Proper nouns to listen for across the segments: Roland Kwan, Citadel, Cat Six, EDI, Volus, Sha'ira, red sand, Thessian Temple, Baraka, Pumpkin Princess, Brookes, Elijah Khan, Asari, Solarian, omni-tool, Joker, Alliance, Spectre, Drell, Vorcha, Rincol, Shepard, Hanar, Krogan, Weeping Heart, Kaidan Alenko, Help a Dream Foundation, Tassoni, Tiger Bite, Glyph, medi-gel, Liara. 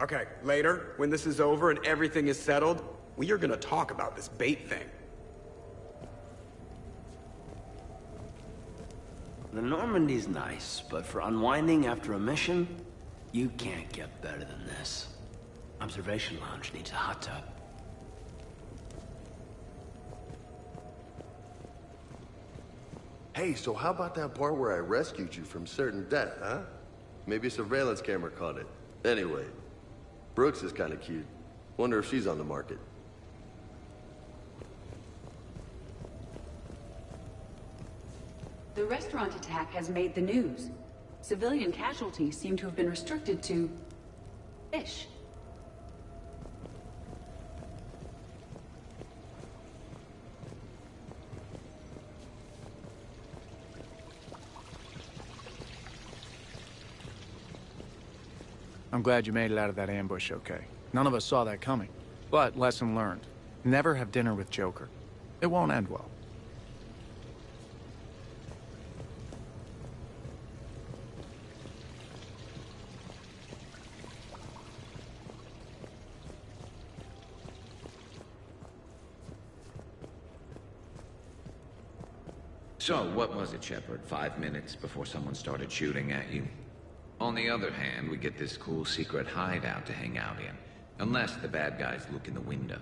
Okay, later, when this is over and everything is settled, we are gonna talk about this bait thing. The Normandy's nice, but for unwinding after a mission, you can't get better than this. Observation Lounge needs a hot tub. Hey, so how about that part where I rescued you from certain death, huh? Maybe a surveillance camera caught it. Anyway, Brooks is kind of cute. Wonder if she's on the market. The restaurant attack has made the news. Civilian casualties seem to have been restricted to fish. I'm glad you made it out of that ambush okay. None of us saw that coming. But lesson learned. Never have dinner with Joker. It won't end well. So, what was it, Shepard? 5 minutes before someone started shooting at you? On the other hand, we get this cool secret hideout to hang out in. Unless the bad guys look in the window.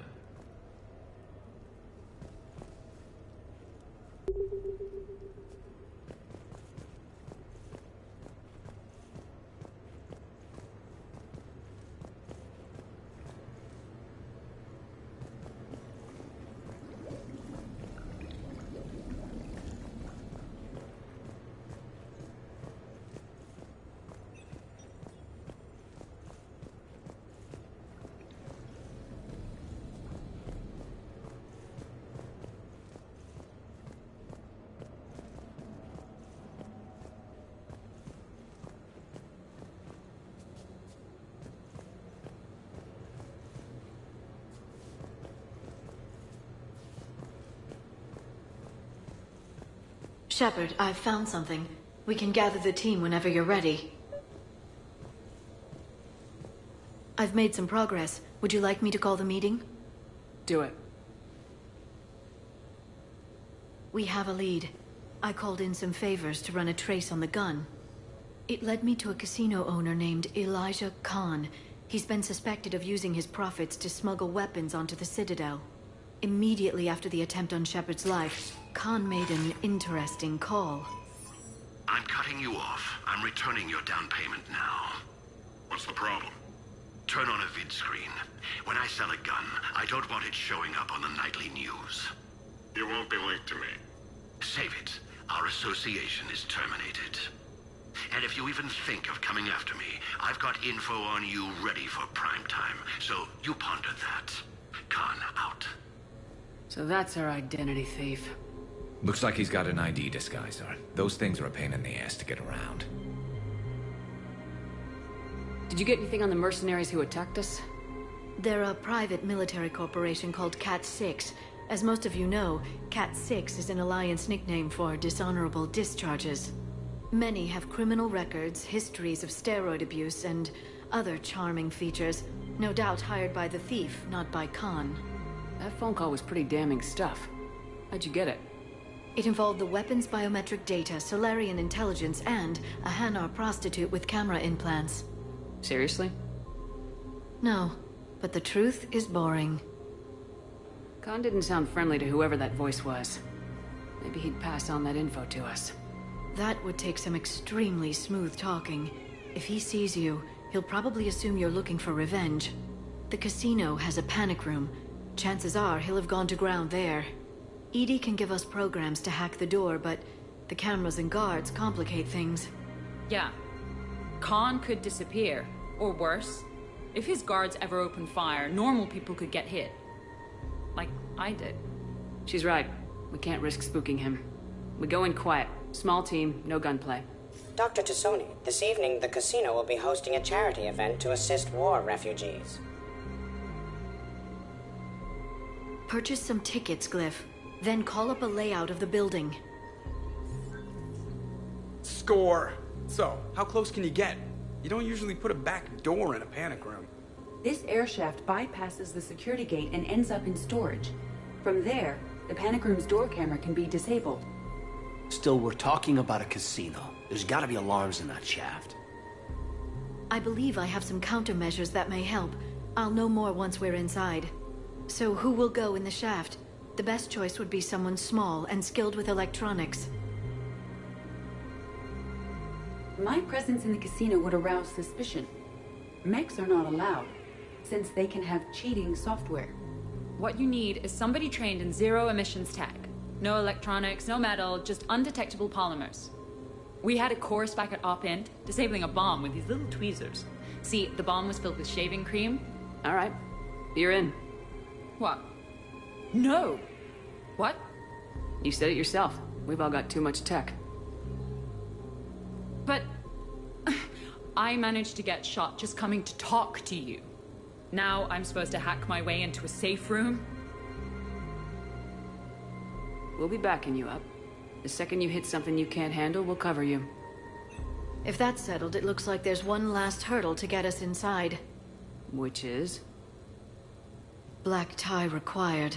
Shepard, I've found something. We can gather the team whenever you're ready. I've made some progress. Would you like me to call the meeting? Do it. We have a lead. I called in some favors to run a trace on the gun. It led me to a casino owner named Elijah Khan. He's been suspected of using his profits to smuggle weapons onto the Citadel. Immediately after the attempt on Shepard's life, Khan made an interesting call. I'm cutting you off. I'm returning your down payment now. What's the problem? Turn on a vid screen. When I sell a gun, I don't want it showing up on the nightly news. You won't be linked to me. Save it. Our association is terminated. And if you even think of coming after me, I've got info on you ready for prime time. So you ponder that. Khan out. So that's our identity thief. Looks like he's got an ID disguiser. Those things are a pain in the ass to get around. Did you get anything on the mercenaries who attacked us? They're a private military corporation called Cat Six. As most of you know, Cat Six is an Alliance nickname for dishonorable discharges. Many have criminal records, histories of steroid abuse, and other charming features. No doubt hired by the thief, not by Khan. That phone call was pretty damning stuff. How'd you get it? It involved the weapon's biometric data, Solarian intelligence, and a Hanar prostitute with camera implants. Seriously? No, but the truth is boring. Khan didn't sound friendly to whoever that voice was. Maybe he'd pass on that info to us. That would take some extremely smooth talking. If he sees you, he'll probably assume you're looking for revenge. The casino has a panic room. Chances are he'll have gone to ground there. EDI can give us programs to hack the door, but the cameras and guards complicate things. Yeah. Khan could disappear, or worse. If his guards ever opened fire, normal people could get hit. Like I did. She's right. We can't risk spooking him. We go in quiet. Small team, no gunplay. Dr. Tassoni, this evening the casino will be hosting a charity event to assist war refugees. Purchase some tickets, Glyph. Then call up a layout of the building. Score! So, how close can you get? You don't usually put a back door in a panic room. This air shaft bypasses the security gate and ends up in storage. From there, the panic room's door camera can be disabled. Still, we're talking about a casino. There's gotta be alarms in that shaft. I believe I have some countermeasures that may help. I'll know more once we're inside. So who will go in the shaft? The best choice would be someone small and skilled with electronics. My presence in the casino would arouse suspicion. Mechs are not allowed, since they can have cheating software. What you need is somebody trained in zero emissions tech. No electronics, no metal, just undetectable polymers. We had a course back at Op-Int, disabling a bomb with these little tweezers. See, the bomb was filled with shaving cream. All right, you're in. What? No! What? You said it yourself. We've all got too much tech. But... I managed to get shot just coming to talk to you. Now I'm supposed to hack my way into a safe room? We'll be backing you up. The second you hit something you can't handle, we'll cover you. If that's settled, it looks like there's one last hurdle to get us inside. Which is? Black tie required.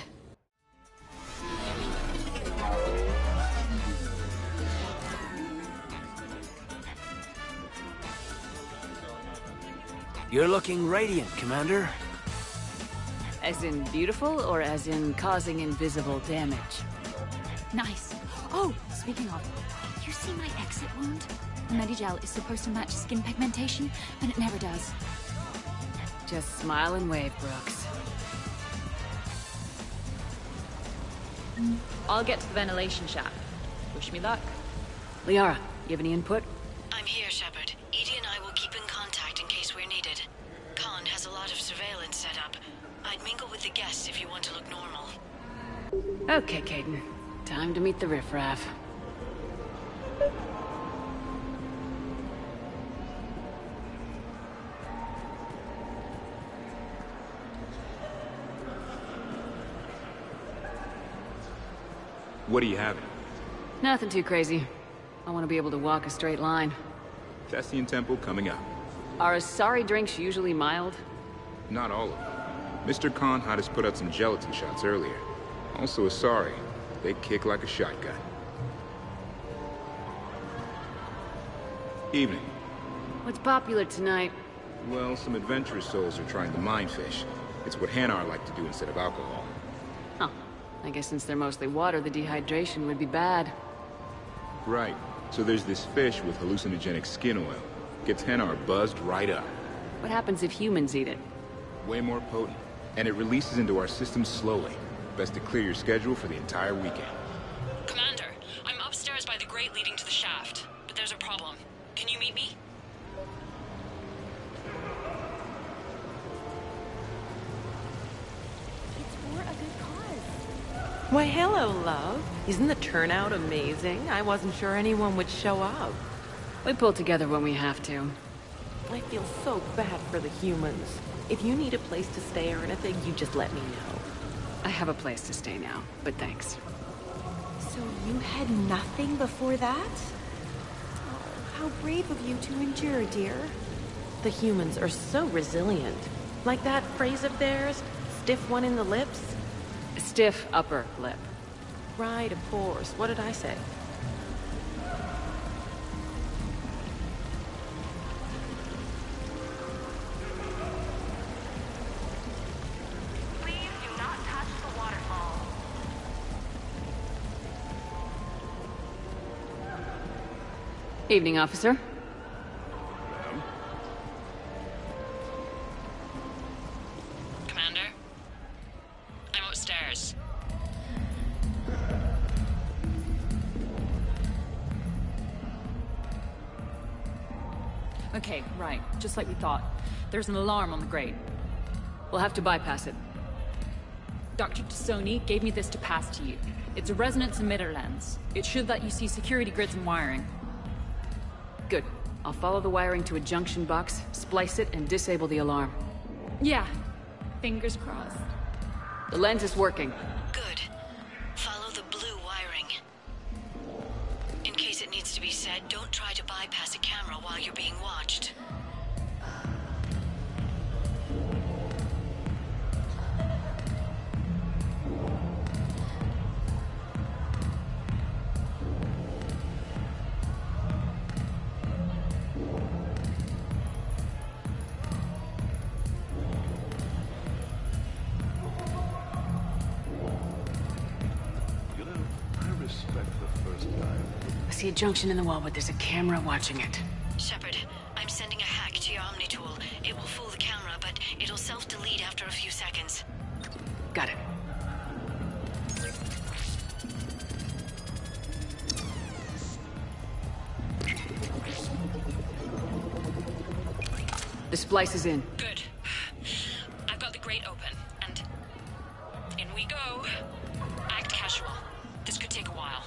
You're looking radiant, Commander. As in beautiful, or as in causing invisible damage? Nice. Oh, speaking of, you see my exit wound? The medi-gel is supposed to match skin pigmentation, but it never does. Just smile and wave, Brooks. I'll get to the ventilation shaft. Wish me luck. Liara, you have any input? I'm here, Shepard. EDI and I will keep in contact in case we're needed. Khan has a lot of surveillance set up. I'd mingle with the guests if you want to look normal. Okay, Kaidan. Time to meet the riffraff. What do you have? Nothing too crazy. I want to be able to walk a straight line. Thessian Temple coming up. Are Asari drinks usually mild? Not all of them. Mr. Khan had us put out some gelatin shots earlier. Also Asari. They kick like a shotgun. Evening. What's popular tonight? Well, some adventurous souls are trying to mine fish. It's what Hanar like to do instead of alcohol. Huh. I guess since they're mostly water, the dehydration would be bad. Right. So there's this fish with hallucinogenic skin oil. Gets Hanar buzzed right up. What happens if humans eat it? Way more potent. And it releases into our system slowly. Best to clear your schedule for the entire weekend. Commander, I'm upstairs by the grate leading to the shaft, but there's a problem. Can you meet me? It's for a good cause. Why, hello, love. Isn't the turnout amazing? I wasn't sure anyone would show up. We pull together when we have to. I feel so bad for the humans. If you need a place to stay or anything, you just let me know. I have a place to stay now, but thanks. So you had nothing before that? Oh, how brave of you to endure, dear. The humans are so resilient. Like that phrase of theirs, stiff one in the lips? Stiff upper lip. Right, of course. What did I say? Evening, officer. Commander, I'm upstairs. Okay, right. Just like we thought. There's an alarm on the grate. We'll have to bypass it. Dr. Tassoni gave me this to pass to you. It's a resonance emitter lens. It should let you see security grids and wiring. Good. I'll follow the wiring to a junction box, splice it, and disable the alarm. Yeah. Fingers crossed. The lens is working. Good. Follow the blue wiring. In case it needs to be said, don't try to bypass a camera while you're being watched. see a junction in the wall, but there's a camera watching it. Shepard, I'm sending a hack to your omni-tool. It will fool the camera, but it'll self-delete after a few seconds. Got it. The splice is in. Good. I've got the grate open, and in we go. Act casual. This could take a while.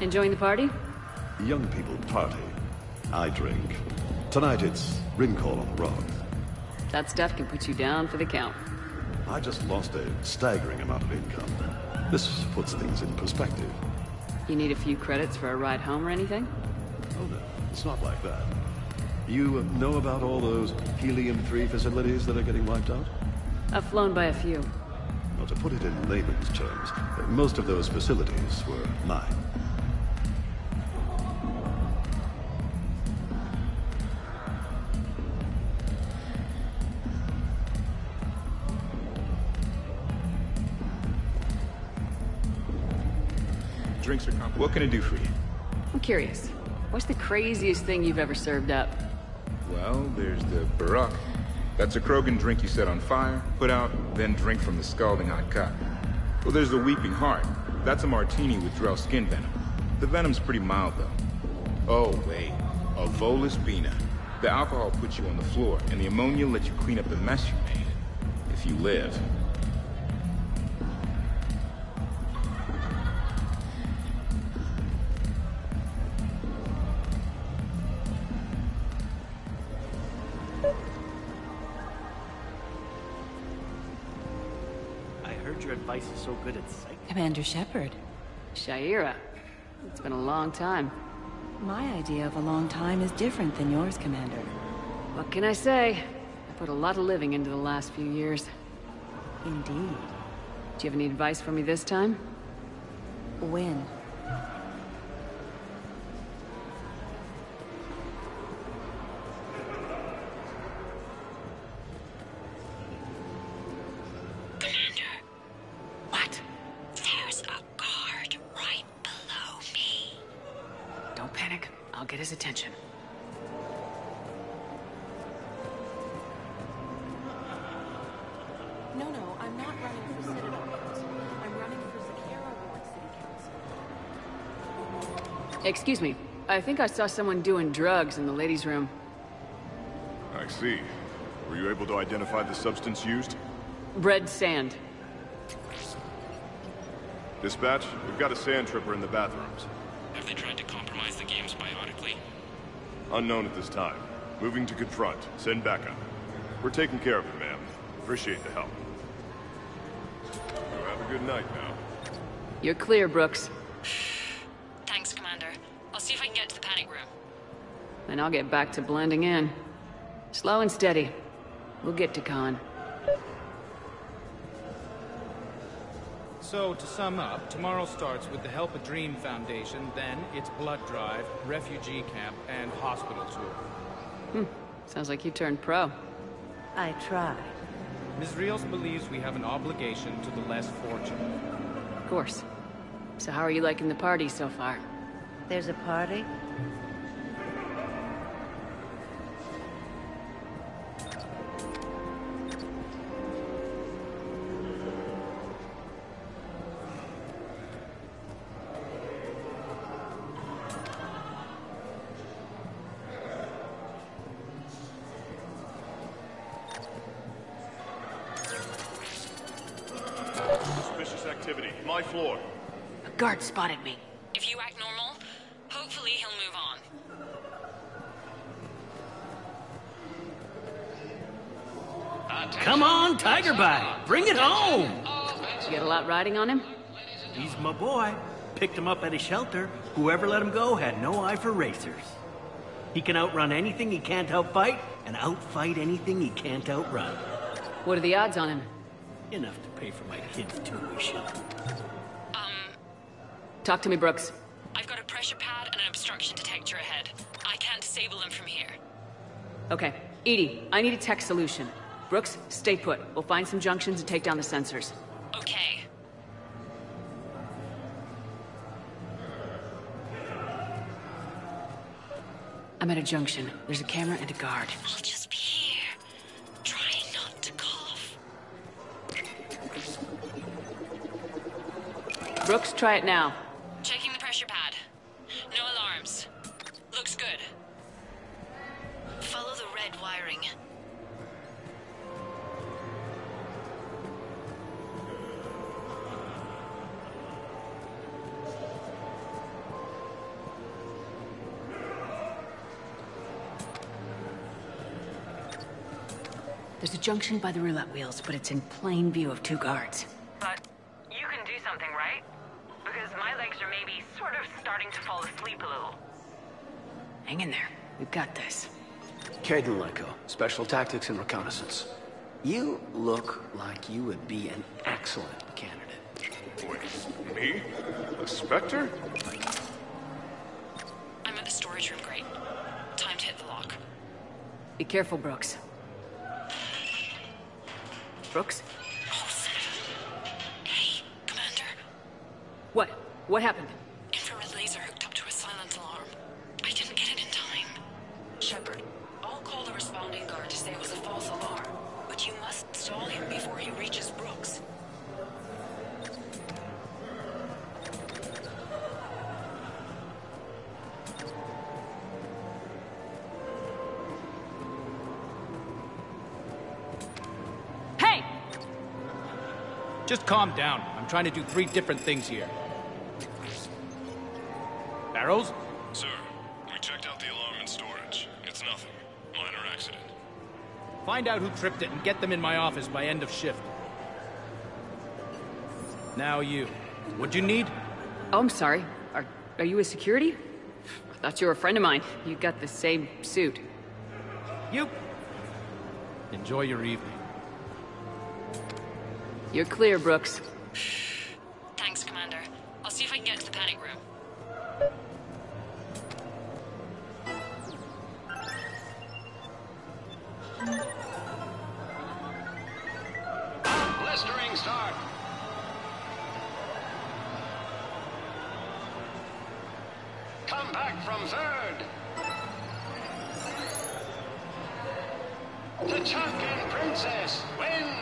Enjoying the party? Young people party. I drink. Tonight it's Rincol on the rock. That stuff can put you down for the count. I just lost a staggering amount of income. This puts things in perspective. You need a few credits for a ride home or anything? Oh no, it's not like that. You know about all those Helium-3 facilities that are getting wiped out? I've flown by a few. Well, to put it in layman's terms, most of those facilities were mine. What can I do for you? I'm curious. What's the craziest thing you've ever served up? Well, there's the Baraka. That's a Krogan drink you set on fire, put out, then drink from the scalding hot cup. Well, there's the Weeping Heart. That's a martini with Drell skin venom. The venom's pretty mild, though. Oh, wait. A Volus Bina. The alcohol puts you on the floor, and the ammonia lets you clean up the mess you made. If you live. Is so good at psych. Commander Shepard. Sha'ira. It's been a long time. My idea of a long time is different than yours, Commander. What can I say? I put a lot of living into the last few years. Indeed. Do you have any advice for me this time? Win. Excuse me. I think I saw someone doing drugs in the ladies' room. I see. Were you able to identify the substance used? Red sand. Dispatch, we've got a sand tripper in the bathrooms. Have they tried to compromise the games biotically? Unknown at this time. Moving to confront. Send backup. We're taking care of it, ma'am. Appreciate the help. You have a good night now. You're clear, Brooks. And I'll get back to blending in. Slow and steady. We'll get to Khan. So, to sum up, tomorrow starts with the Help a Dream Foundation, then its blood drive, refugee camp, and hospital tour. Sounds like you turned pro. I tried. Ms. Rios believes we have an obligation to the less fortunate. Of course. So how are you liking the party so far? There's a party? Guard spotted me. If you act normal, hopefully he'll move on. Come on, Tiger Bite! Bring it home! You got a lot riding on him? He's my boy. Picked him up at a shelter. Whoever let him go had no eye for racers. He can outrun anything he can't outfight, and outfight anything he can't outrun. What are the odds on him? Enough to pay for my kids' tuition. Talk to me, Brooks. I've got a pressure pad and an obstruction detector ahead. I can't disable them from here. Okay. Edie, I need a tech solution. Brooks, stay put. We'll find some junctions and take down the sensors. Okay. I'm at a junction. There's a camera and a guard. I'll just be here. Trying not to cough. Brooks, try it now. Checking the pressure pad. No alarms. Looks good. Follow the red wiring. There's a junction by the roulette wheels, but it's in plain view of two guards. But you can do something, right? Because my legs are maybe sort of starting to fall asleep a little. Hang in there. We've got this. Kaidan Alenko, Special Tactics and Reconnaissance. You look like you would be an excellent candidate. Wait, me? A Spectre? I'm at the storage room grate. Time to hit the lock. Be careful, Brooks. Brooks? Oh, son of a... Hey, Commander. What? What happened? Infrared laser hooked up to a silence alarm. I didn't get it in time. Shepard, I'll call the responding guard to say it was a false alarm. But you must stall him before he reaches Brooks. Just calm down. I'm trying to do 3 different things here. Barrels? Sir, we checked out the alarm in storage. It's nothing. Minor accident. Find out who tripped it and get them in my office by end of shift. Now you. What'd you need? Oh, I'm sorry. Are you a security? I thought you were a friend of mine. You got the same suit. You. Enjoy your evening. You're clear, Brooks. Thanks, Commander. I'll see if I can get to the panic room. Blistering start. Come back from third. The Pumpkin Princess wins.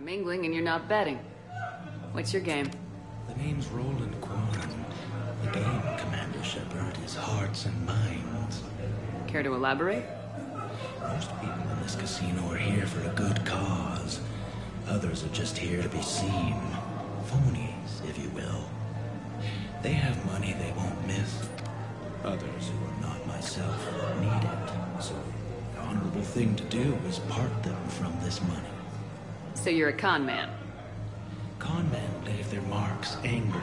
Mingling and you're not betting. What's your game? The name's Roland Kwan. The game, Commander Shepard, is hearts and minds. Care to elaborate? Most people in this casino are here for a good cause. Others are just here to be seen. Phonies, if you will. They have money they won't miss. Others who are not myself need it. So the honorable thing to do is part them from this money. So you're a con man? Con men leave their marks angry.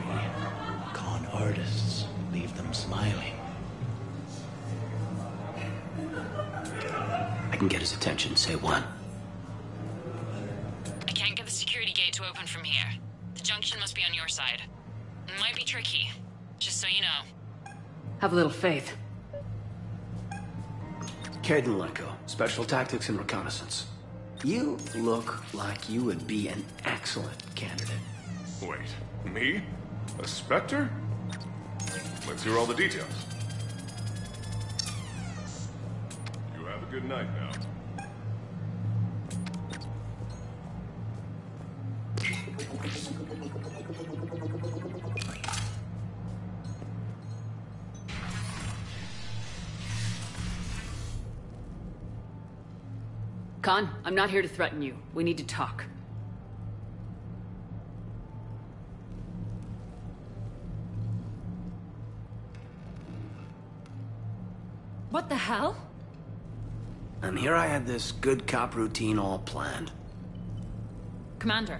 Con artists leave them smiling. I can get his attention. Say one. I can't get the security gate to open from here. The junction must be on your side. It might be tricky, just so you know. Have a little faith. Kaidan Alenko, Special Tactics and Reconnaissance. You look like you would be an excellent candidate. Wait, me? A Spectre? Let's hear all the details. You have a good night now. Khan, I'm not here to threaten you. We need to talk. What the hell? And here I had this good cop routine all planned. Commander,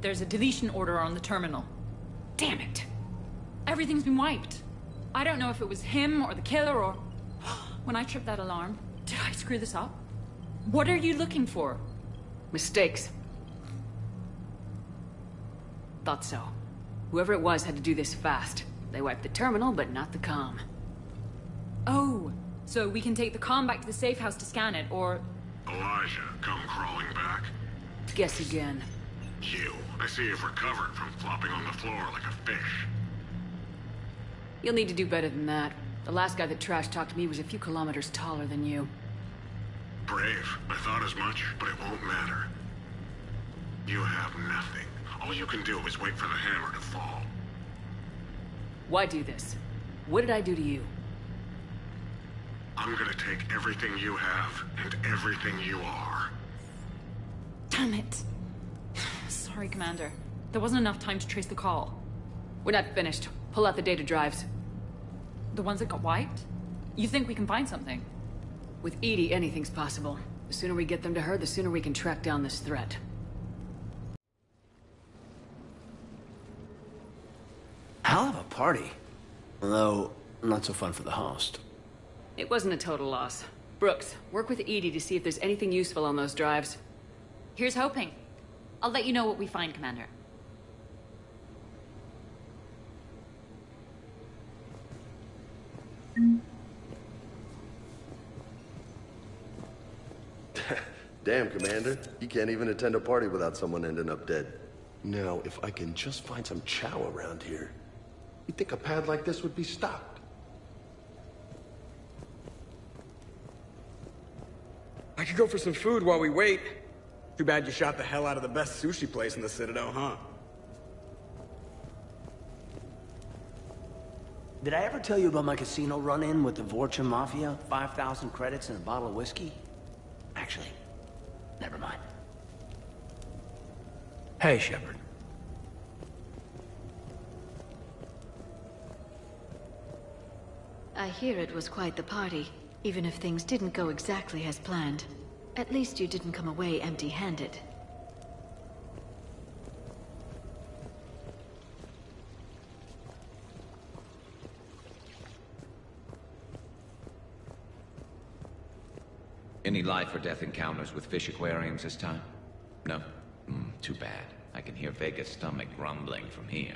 There's a deletion order on the terminal. Damn it. Everything's been wiped. I don't know if it was him or the killer or... When I tripped that alarm, did I screw this up? What are you looking for? Mistakes. Thought so. Whoever it was had to do this fast. They wiped the terminal, but not the comm. Oh, so we can take the comm back to the safe house to scan it, or... Elijah, come crawling back. Guess again. You. I see you've recovered from flopping on the floor like a fish. You'll need to do better than that. The last guy that trash-talked me was a few kilometers taller than you. Brave. I thought as much, but it won't matter. You have nothing. All you can do is wait for the hammer to fall. Why do this? What did I do to you? I'm gonna take everything you have and everything you are. Damn it. Sorry, Commander. There wasn't enough time to trace the call. We're not finished. Pull out the data drives. The ones that got wiped? You think we can find something? With EDI, anything's possible. The sooner we get them to her, the sooner we can track down this threat. Hell of a party. Although, not so fun for the host. It wasn't a total loss. Brooks, work with EDI to see if there's anything useful on those drives. Here's hoping. I'll let you know what we find, Commander. Damn, Commander. You can't even attend a party without someone ending up dead. Now, if I can just find some chow around here, you'd think a pad like this would be stocked. I could go for some food while we wait. Too bad you shot the hell out of the best sushi place in the Citadel, huh? Did I ever tell you about my casino run-in with the Vorcha Mafia? 5,000 credits and a bottle of whiskey? Actually, never mind. Hey, Shepard. I hear it was quite the party. Even if things didn't go exactly as planned, at least you didn't come away empty-handed. Any life or death encounters with fish aquariums this time? No? Too bad. I can hear Vega's stomach rumbling from here.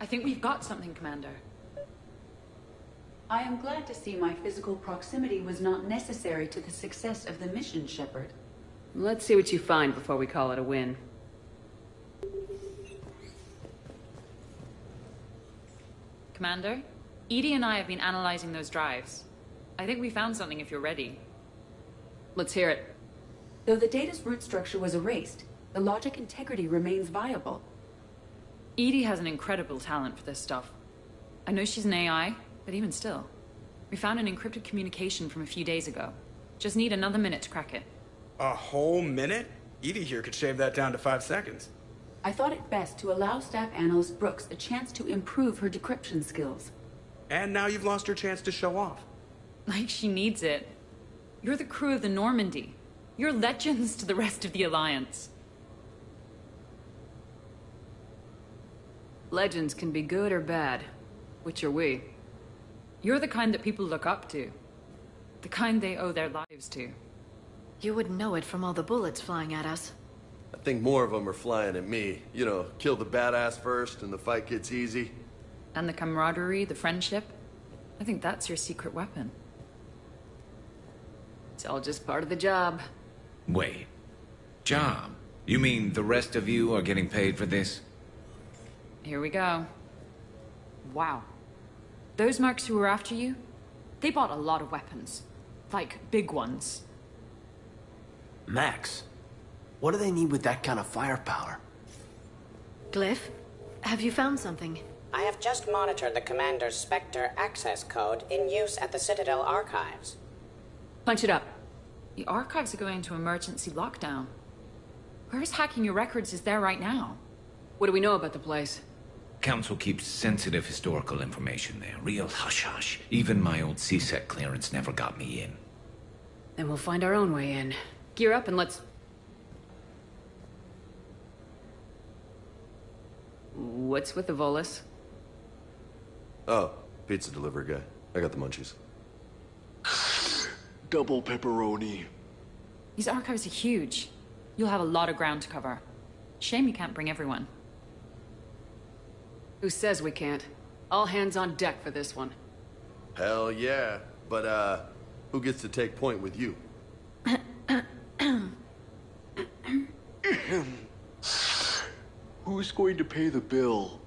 I think we've got something, Commander. I am glad to see my physical proximity was not necessary to the success of the mission, Shepard. Let's see what you find before we call it a win. Commander, Edie and I have been analyzing those drives. I think we found something if you're ready. Let's hear it. Though the data's root structure was erased, the logic integrity remains viable. Edie has an incredible talent for this stuff. I know she's an AI, but even still. We found an encrypted communication from a few days ago. Just need another minute to crack it. A whole minute? Edie here could shave that down to 5 seconds. I thought it best to allow staff analyst Brooks a chance to improve her decryption skills. And now you've lost her chance to show off. Like she needs it. You're the crew of the Normandy. You're legends to the rest of the Alliance. Legends can be good or bad. Which are we? You're the kind that people look up to. The kind they owe their lives to. You wouldn't know it from all the bullets flying at us. I think more of them are flying at me. You know, kill the badass first and the fight gets easy. And the camaraderie, the friendship. I think that's your secret weapon. It's all just part of the job. Wait. Job? You mean the rest of you are getting paid for this? Here we go. Wow. Those mercs who were after you, they bought a lot of weapons. Like, big ones. Max, what do they need with that kind of firepower? Glyph, have you found something? I have just monitored the Commander's Spectre access code in use at the Citadel archives. Punch it up. The archives are going into emergency lockdown. Whoever's hacking your records is there right now. What do we know about the place? Council keeps sensitive historical information there. Real hush-hush. Even my old C-Sec clearance never got me in. Then we'll find our own way in. Gear up and let's... What's with the Volus? Oh, pizza delivery guy. I got the munchies. Double pepperoni. These archives are huge. You'll have a lot of ground to cover. Shame you can't bring everyone. Who says we can't? All hands on deck for this one. Hell yeah. But, who gets to take point with you? Who's going to pay the bill?